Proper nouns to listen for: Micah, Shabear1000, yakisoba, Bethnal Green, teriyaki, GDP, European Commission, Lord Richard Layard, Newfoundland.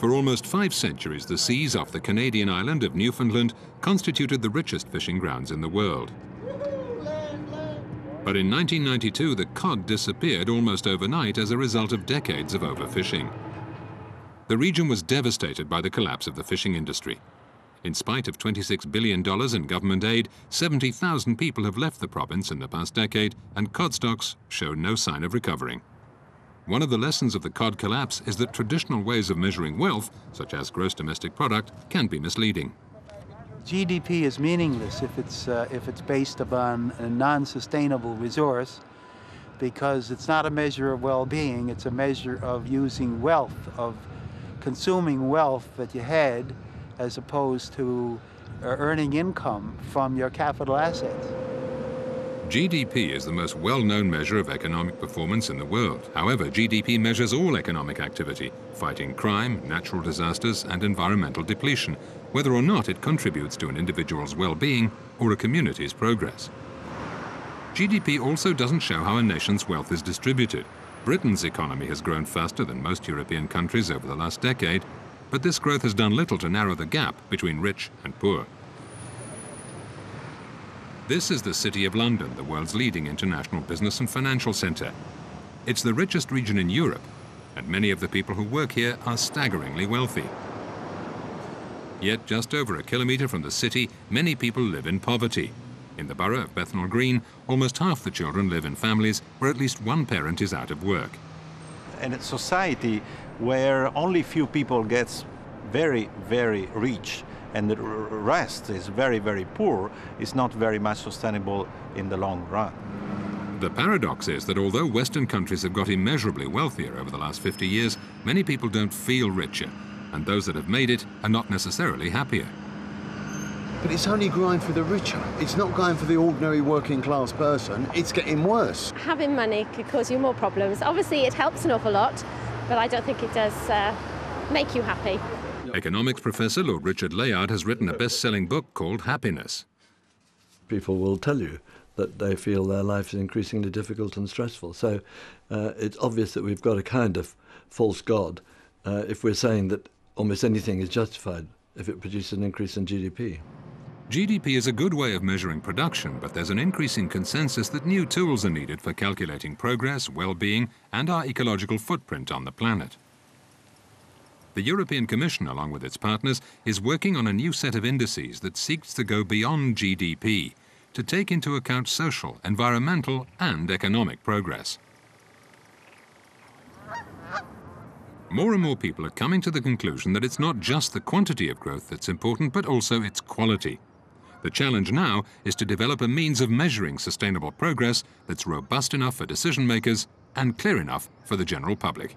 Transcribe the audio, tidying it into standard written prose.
For almost 5 centuries, the seas off the Canadian island of Newfoundland constituted the richest fishing grounds in the world. But in 1992, the cod disappeared almost overnight as a result of decades of overfishing. The region was devastated by the collapse of the fishing industry. In spite of $26 billion in government aid, 70,000 people have left the province in the past decade, and cod stocks show no sign of recovering. One of the lessons of the cod collapse is that traditional ways of measuring wealth, such as gross domestic product, can be misleading. GDP is meaningless if it's based upon a non-sustainable resource, because it's not a measure of well-being, it's a measure of using wealth, of consuming wealth that you had, as opposed to earning income from your capital assets. GDP is the most well-known measure of economic performance in the world. However, GDP measures all economic activity, fighting crime, natural disasters, and environmental depletion, whether or not it contributes to an individual's well-being or a community's progress. GDP also doesn't show how a nation's wealth is distributed. Britain's economy has grown faster than most European countries over the last decade, but this growth has done little to narrow the gap between rich and poor. This is the City of London, the world's leading international business and financial centre. It's the richest region in Europe, and many of the people who work here are staggeringly wealthy. Yet just over a kilometre from the city, many people live in poverty. In the borough of Bethnal Green, almost half the children live in families where at least one parent is out of work. And a society where only few people gets very, very rich and the rest is very, very poor is not very much sustainable in the long run. The paradox is that although Western countries have got immeasurably wealthier over the last 50 years, many people don't feel richer, and those that have made it are not necessarily happier. But it's only growing for the richer. It's not going for the ordinary working class person. It's getting worse. Having money could cause you more problems. Obviously, it helps an awful lot, but I don't think it does make you happy. Economics professor Lord Richard Layard has written a best-selling book called Happiness. People will tell you that they feel their life is increasingly difficult and stressful. So it's obvious that we've got a kind of false god if we're saying that almost anything is justified if it produces an increase in GDP. GDP is a good way of measuring production, but there's an increasing consensus that new tools are needed for calculating progress, well-being, and our ecological footprint on the planet. The European Commission, along with its partners, is working on a new set of indices that seeks to go beyond GDP, to take into account social, environmental, and economic progress. More and more people are coming to the conclusion that it's not just the quantity of growth that's important, but also its quality. The challenge now is to develop a means of measuring sustainable progress that's robust enough for decision makers and clear enough for the general public.